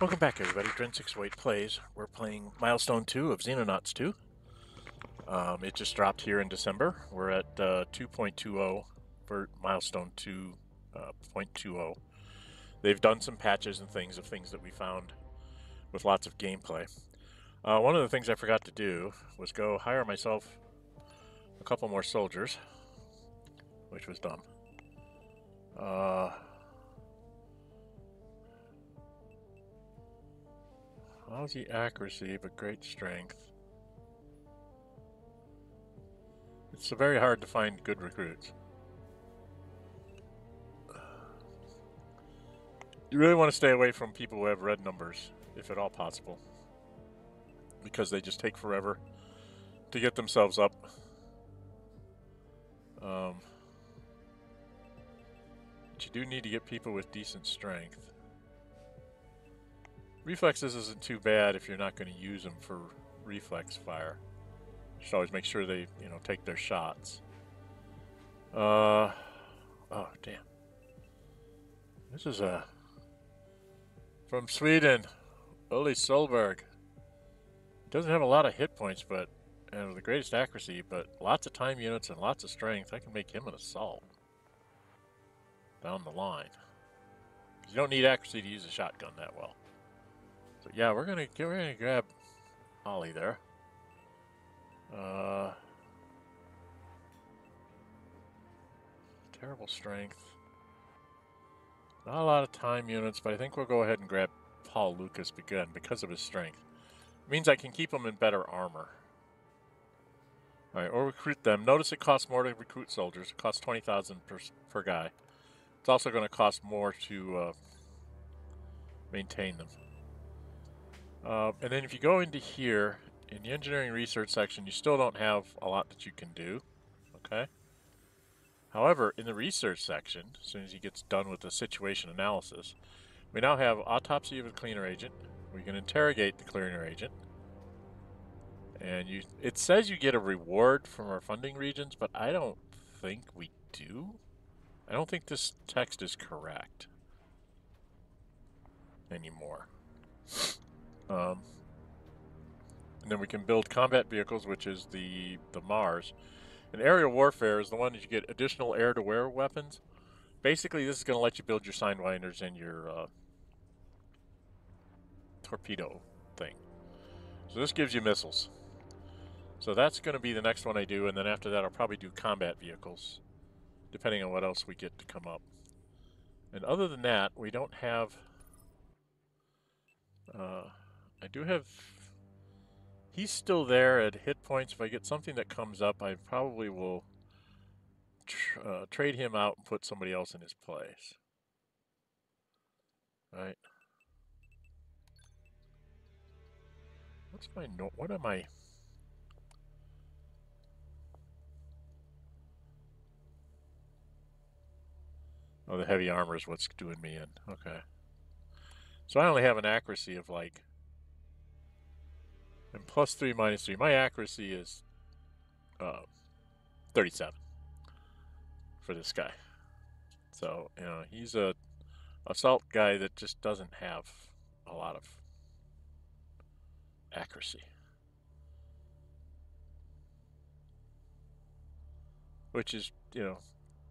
Welcome back, everybody. Dren608 plays. We're playing Milestone 2 of Xenonauts 2. It just dropped here in December. We're at 2.20 for Milestone 2.20. They've done some patches and things of things that we found with lots of gameplay. One of the things I forgot to do was go hire myself a couple more soldiers, which was dumb. Lousy accuracy, but great strength. It's very hard to find good recruits. You really want to stay away from people who have red numbers, if at all possible, because they just take forever to get themselves up. But you do need to get people with decent strength. Reflexes isn't too bad if you're not going to use them for reflex fire. Just always make sure they, you know, take their shots. Oh, damn. This is a... From Sweden, Ole Solberg. Doesn't have a lot of hit points, but... And the greatest accuracy, but lots of time units and lots of strength. I can make him an assault. Down the line. You don't need accuracy to use a shotgun that well. So yeah, we're gonna grab Ollie there. Terrible strength. Not a lot of time units, but I think we'll go ahead and grab Paul Lucas because of his strength. It means I can keep him in better armor. All right, or recruit them. Notice it costs more to recruit soldiers. It costs 20,000 per guy. It's also going to cost more to maintain them. And then if you go into here, in the engineering research section, you still don't have a lot that you can do, okay? However, in the research section, as soon as he gets done with the situation analysis, we now have autopsy of a cleaner agent. We can interrogate the cleaner agent. And it says you get a reward from our funding regions, but I don't think we do. I don't think this text is correct anymore. And then we can build combat vehicles, which is the Mars. And aerial warfare is the one that you get additional air-to-air weapons. Basically, this is going to let you build your Sidewinders and your torpedo thing. So this gives you missiles. So that's going to be the next one I do, and then after that I'll probably do combat vehicles, depending on what else we get to come up. And other than that, we don't have... I do have, he's still there at hit points. If I get something that comes up, I probably will trade him out and put somebody else in his place. All right. What's my, what am I? Oh, the heavy armor is what's doing me in. Okay. So I only have an accuracy of like, and plus 3, minus 3. My accuracy is 37 for this guy. So, you know, he's a assault guy that just doesn't have a lot of accuracy. Which is, you know,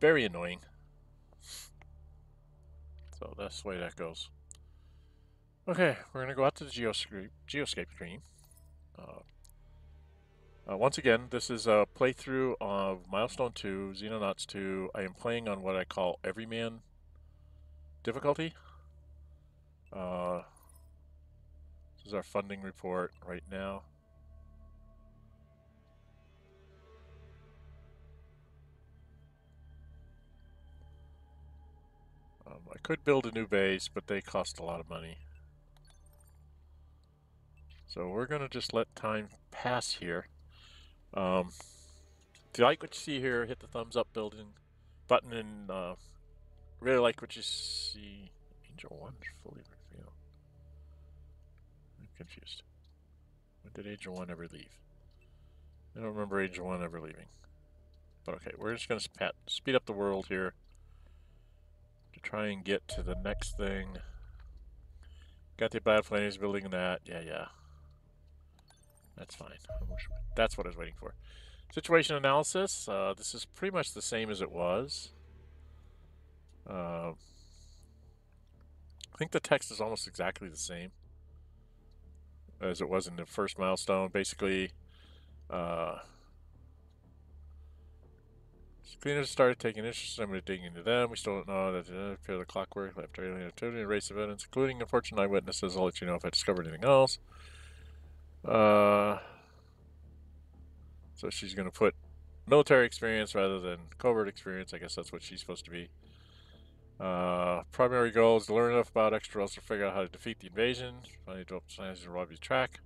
very annoying. So that's the way that goes. Okay, we're going to go out to the Geoscape screen. Once again, this is a playthrough of Milestone 2, Xenonauts 2. I am playing on what I call Everyman difficulty. This is our funding report right now. I could build a new base, but they cost a lot of money. So we're going to just let time pass here. If you like what you see here, hit the thumbs up button, and really like what you see. Angel 1 is fully revealed. I'm confused. When did Angel 1 ever leave? I don't remember Angel 1 ever leaving. But okay, we're just going to speed up the world here to try and get to the next thing. Got the battle plan, he's building that. Yeah. That's fine. That's what I was waiting for. Situation analysis. This is pretty much the same as it was. I think the text is almost exactly the same as it was in the first milestone. Basically, cleaners started taking interest. I'm digging into them. We still don't know that appear the clockwork, left alien activity, and race evidence, including unfortunate eyewitnesses. I'll let you know if I discover anything else. So she's going to put military experience rather than covert experience. I guess that's what she's supposed to be. Primary goal is to learn enough about extraterrestrials to figure out how to defeat the invasion. Finally develop science to rob your track.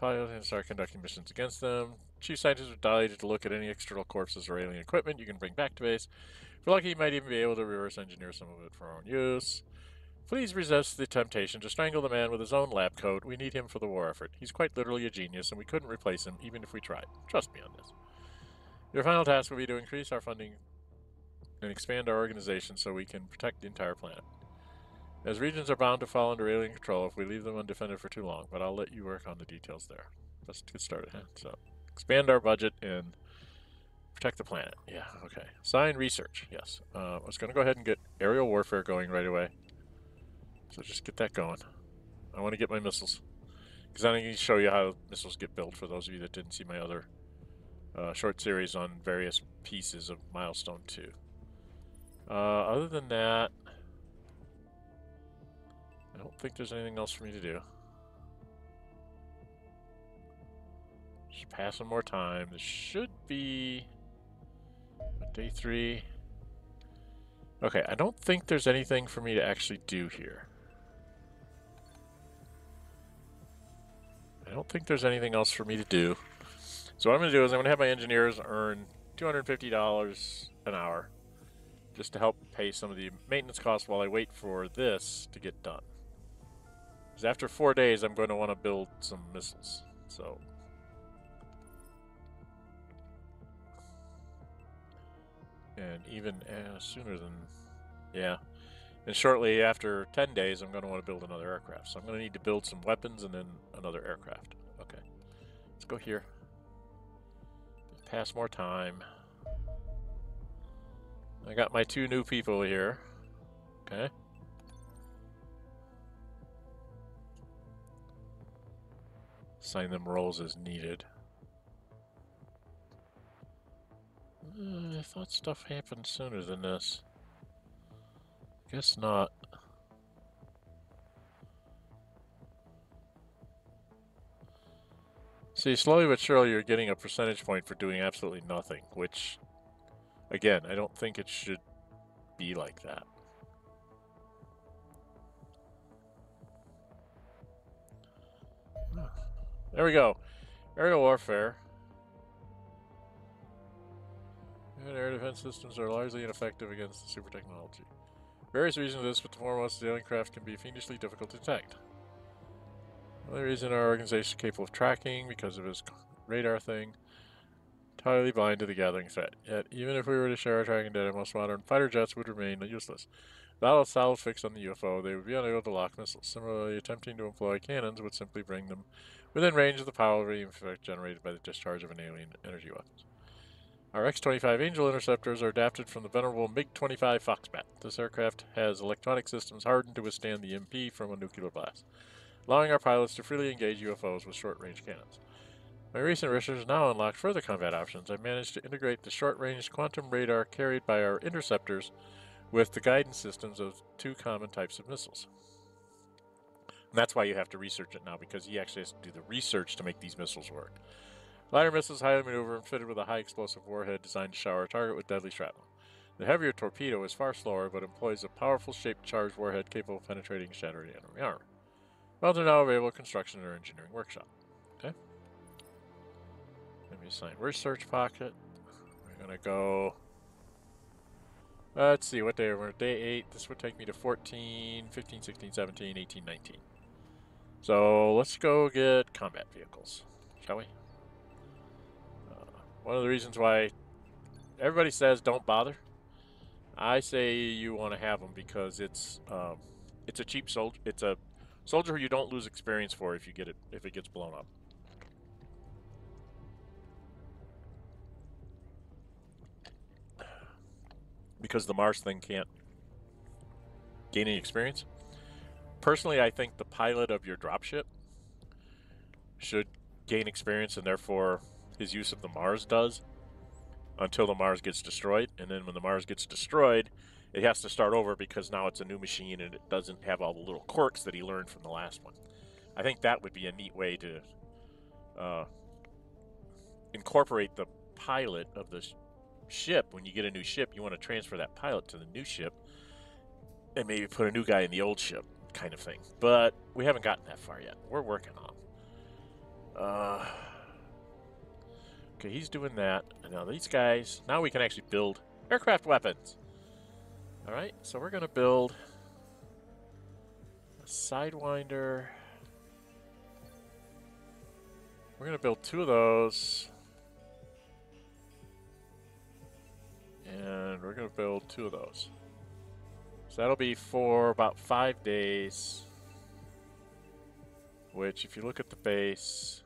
Pilot and start conducting missions against them. Chief scientists are delighted to look at any external corpses or alien equipment you can bring back to base. If you're lucky, you might even be able to reverse engineer some of it for our own use. Please resist the temptation to strangle the man with his own lab coat. We need him for the war effort. He's quite literally a genius, and we couldn't replace him, even if we tried. Trust me on this. Your final task will be to increase our funding and expand our organization so we can protect the entire planet. As regions are bound to fall under alien control if we leave them undefended for too long, but I'll let you work on the details there. Let's get started, huh? So, expand our budget and protect the planet. Yeah, okay. Sign research, yes. I was going to go ahead and get aerial warfare going right away. So just get that going. I want to get my missiles. Because I need to show you how missiles get built for those of you that didn't see my other short series on various pieces of Milestone 2. Other than that, I don't think there's anything else for me to do. Just pass some more time. This should be day 3. Okay, I don't think there's anything for me to actually do here. I don't think there's anything else for me to do. So what I'm going to do is I'm going to have my engineers earn $250 an hour just to help pay some of the maintenance costs while I wait for this to get done. Because after 4 days, I'm going to want to build some missiles. So and even sooner than, yeah. And shortly after 10 days, I'm going to want to build another aircraft. So I'm going to need to build some weapons and then another aircraft. Okay. Let's go here. Pass more time. I got my 2 new people here. Okay. Assign them roles as needed. I thought stuff happened sooner than this. Guess not. See, slowly but surely you're getting a percentage point for doing absolutely nothing, which, again, I don't think it should be like that. There we go. Aerial warfare. Air defense systems are largely ineffective against the super technology. Various reasons for this, but the foremost, the alien craft can be fiendishly difficult to detect. Another reason our organization is capable of tracking, because of his radar thing, entirely blind to the gathering threat. Yet, even if we were to share our tracking data, most modern fighter jets would remain useless. Without a solid fix on the UFO, they would be unable to lock missiles. Similarly, attempting to employ cannons would simply bring them within range of the power effect generated by the discharge of an alien energy weapon. Our X-25 Angel interceptors are adapted from the venerable MiG-25 Foxbat. This aircraft has electronic systems hardened to withstand the MP from a nuclear blast, allowing our pilots to freely engage UFOs with short-range cannons. My recent research has now unlocked further combat options. I managed to integrate the short-range quantum radar carried by our interceptors with the guidance systems of 2 common types of missiles. And that's why you have to research it now, because he actually has to do the research to make these missiles work. Lighter missiles, highly maneuver and fitted with a high explosive warhead designed to shower a target with deadly shrapnel. The heavier torpedo is far slower, but employs a powerful shaped charged warhead capable of penetrating and shattering enemy armor. Well, they're now available at construction or engineering workshop. Okay. Let me assign research pocket. We're gonna go. Let's see what day we're on. Day 8. This would take me to 14, 15, 16, 17, 18, 19. So let's go get combat vehicles, shall we? One of the reasons why everybody says don't bother, I say you want to have them because it's a Soldier who you don't lose experience for if you get it, if it gets blown up. Because the Mars thing can't gain any experience. Personally, I think the pilot of your dropship should gain experience, and therefore his use of the Mars does, until the Mars gets destroyed. And then when the Mars gets destroyed, it has to start over because now it's a new machine and it doesn't have all the little quirks that he learned from the last one. I think that would be a neat way to incorporate the pilot of the ship. When you get a new ship, you want to transfer that pilot to the new ship and maybe put a new guy in the old ship, kind of thing. But we haven't gotten that far yet. We're working on it. Okay, he's doing that. And now these guys, now we can actually build aircraft weapons. All right, so we're going to build a Sidewinder. We're going to build two of those. And we're going to build two of those. So that'll be for about 5 days, which if you look at the base,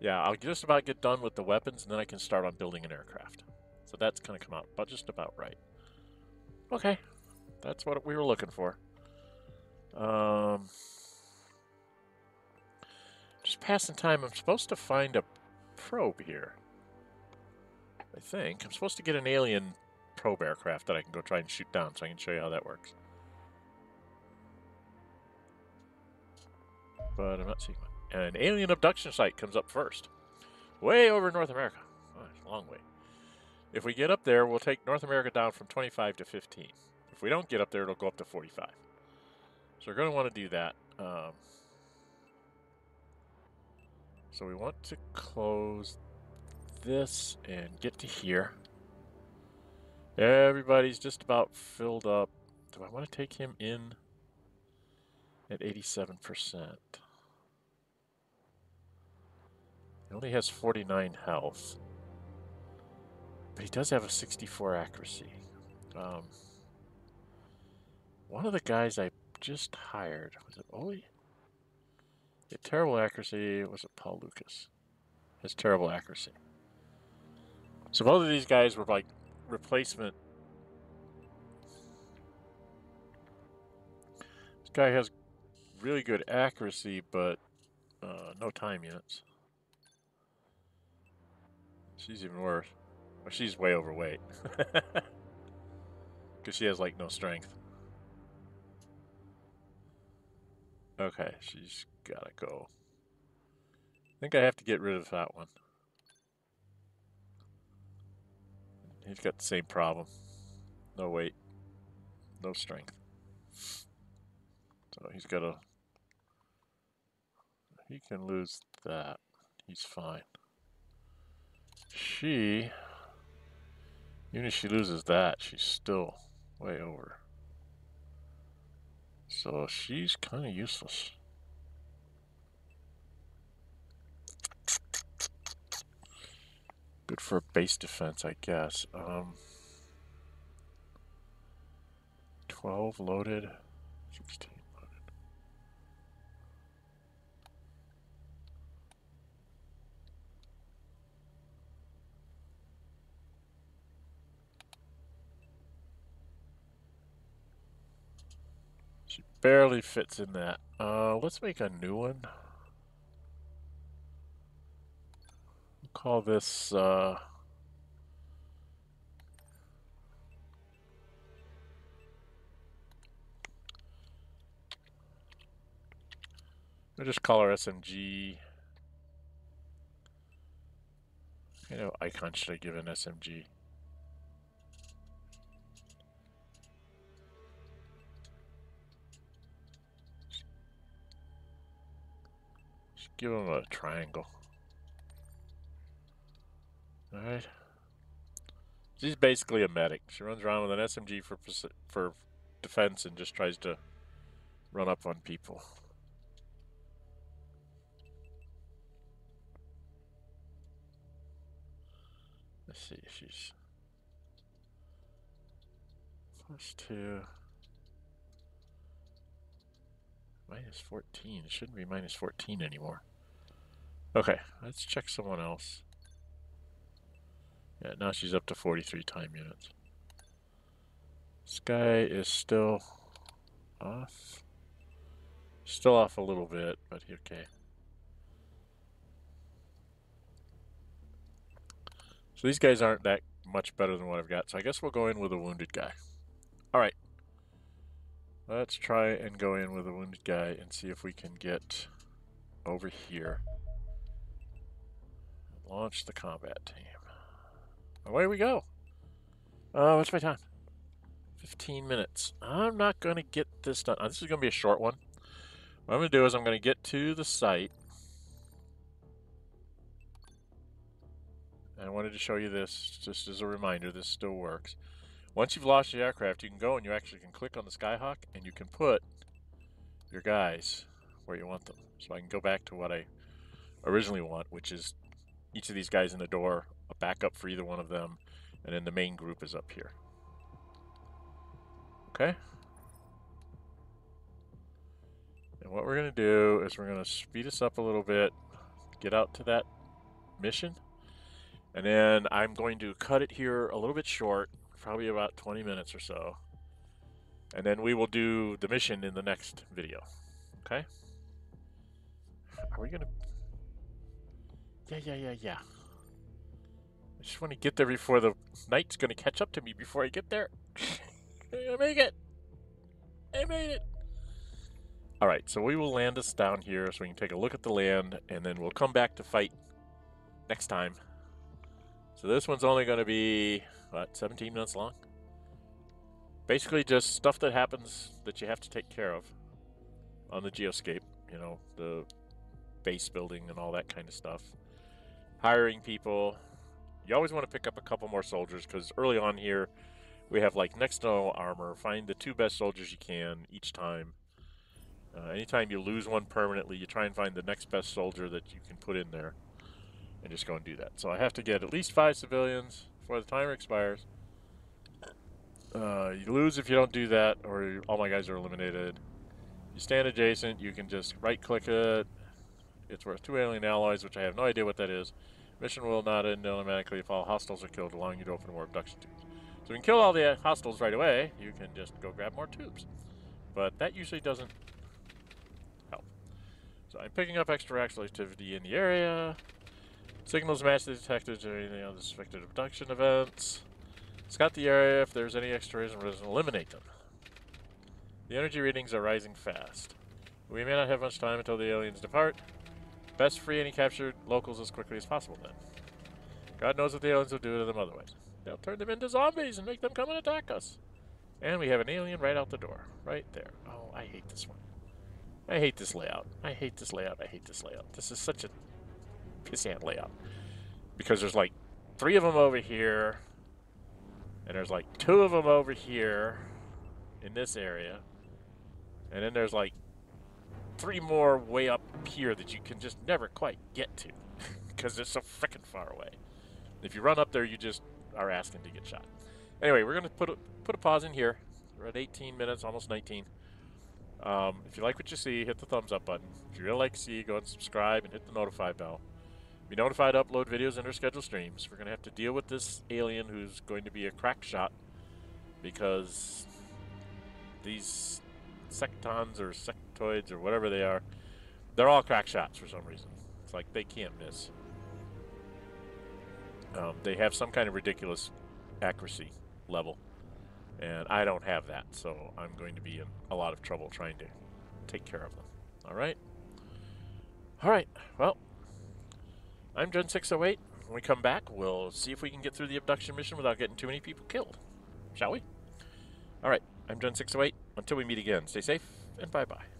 yeah, I'll just about get done with the weapons and then I can start on building an aircraft. So that's going to come out but just about right. Okay, that's what we were looking for. Just passing time, I'm supposed to find a probe here. I think. I'm supposed to get an alien probe aircraft that I can go try and shoot down, so I can show you how that works. But I'm not seeing one. An alien abduction site comes up first. Way over in North America. Oh, it's a long way. If we get up there, we'll take North America down from 25 to 15. If we don't get up there, it'll go up to 45. So we're going to want to do that. So we want to close this and get to here. Everybody's just about filled up. Do I want to take him in at 87%? He only has 49 health. But he does have a 64 accuracy. One of the guys I just hired, was it Ollie? He had terrible accuracy. Was it Paul Lucas? His terrible accuracy. So both of these guys were like replacement. This guy has really good accuracy, but no time units. She's even worse. Well, she's way overweight. Because she has like no strength. Okay, she's gotta go. I think I have to get rid of that one. He's got the same problem. No weight. No strength. So he's got a... He can lose that. He's fine. She... Even if she loses that, she's still way over. So she's kind of useless. Good for a base defense, I guess. 12 loaded, 16 loaded. She barely fits in that. Let's make a new one. Call this we'll just call her SMG. You know, icon should I give an SMG? Just give him a triangle. Alright. She's basically a medic. She runs around with an SMG for defense and just tries to run up on people. Let's see if she's... +2. -14. It shouldn't be -14 anymore. Okay, let's check someone else. Yeah, now she's up to 43 time units. Sky is still off. Still off a little bit, but okay. So these guys aren't that much better than what I've got, so I guess we'll go in with a wounded guy. Alright. Let's try and go in with a wounded guy and see if we can get over here. Launch the combat team. Away we go. What's my time? 15 minutes. I'm not going to get this done. This is going to be a short one. What I'm going to do is I'm going to get to the site. And I wanted to show you this just as a reminder. This still works. Once you've launched the aircraft, you can go and you actually can click on the Skyhawk and you can put your guys where you want them. So I can go back to what I originally want, which is each of these guys in the door, a backup for either one of them, and then the main group is up here. Okay? And what we're going to do is we're going to speed us up a little bit, get out to that mission, and then I'm going to cut it here a little bit short, probably about 20 minutes or so, and then we will do the mission in the next video. Okay? Are we going to... Yeah. I just want to get there before the night's going to catch up to me before I get there. I make it! I made it! Alright, so we will land us down here so we can take a look at the land, and then we'll come back to fight next time. So this one's only going to be, what, 17 minutes long? Basically just stuff that happens that you have to take care of on the Geoscape. You know, the base building and all that kind of stuff. Hiring people. You always want to pick up a couple more soldiers because early on here we have like next to no armor. Find the 2 best soldiers you can each time. Anytime you lose one permanently, you try and find the next best soldier that you can put in there and just go and do that. So I have to get at least 5 civilians before the timer expires. You lose if you don't do that or all my guys are eliminated. You stand adjacent, you can just right click it. It's worth 2 alien alloys, which I have no idea what that is. Mission will not end automatically if all hostiles are killed, allowing you to open more abduction tubes. So we can kill all the hostiles right away. You can just go grab more tubes. But that usually doesn't help. So I'm picking up extraterrestrial activity in the area. Signals match the detected to any other suspected abduction events. Scout the area. If there's any extraterrestrial, eliminate them. The energy readings are rising fast. We may not have much time until the aliens depart. Best free any captured locals as quickly as possible, then. God knows what the aliens will do to them otherwise. They'll turn them into zombies and make them come and attack us. And we have an alien right out the door. Right there. Oh, I hate this one. I hate this layout. I hate this layout. I hate this layout. This is such a pissant layout. Because there's like 3 of them over here. And there's like 2 of them over here in this area. And then there's like 3 more way up here that you can just never quite get to because they're so frickin' far away. If you run up there, you just are asking to get shot. Anyway, we're going to put a pause in here. We're at 18 minutes, almost 19. If you like what you see, hit the thumbs up button. If you really like to see, go and subscribe and hit the notify bell. Be notified to upload videos under scheduled streams. We're going to have to deal with this alien who's going to be a crack shot because these sectons or sectoids or whatever they are, they're all crack shots for some reason. It's like they can't miss. They have some kind of ridiculous accuracy level, and I don't have that, so I'm going to be in a lot of trouble trying to take care of them. Alright? Alright, well, I'm Dren608. When we come back, we'll see if we can get through the abduction mission without getting too many people killed. Shall we? Alright, I'm Dren608. Until we meet again, stay safe and bye-bye.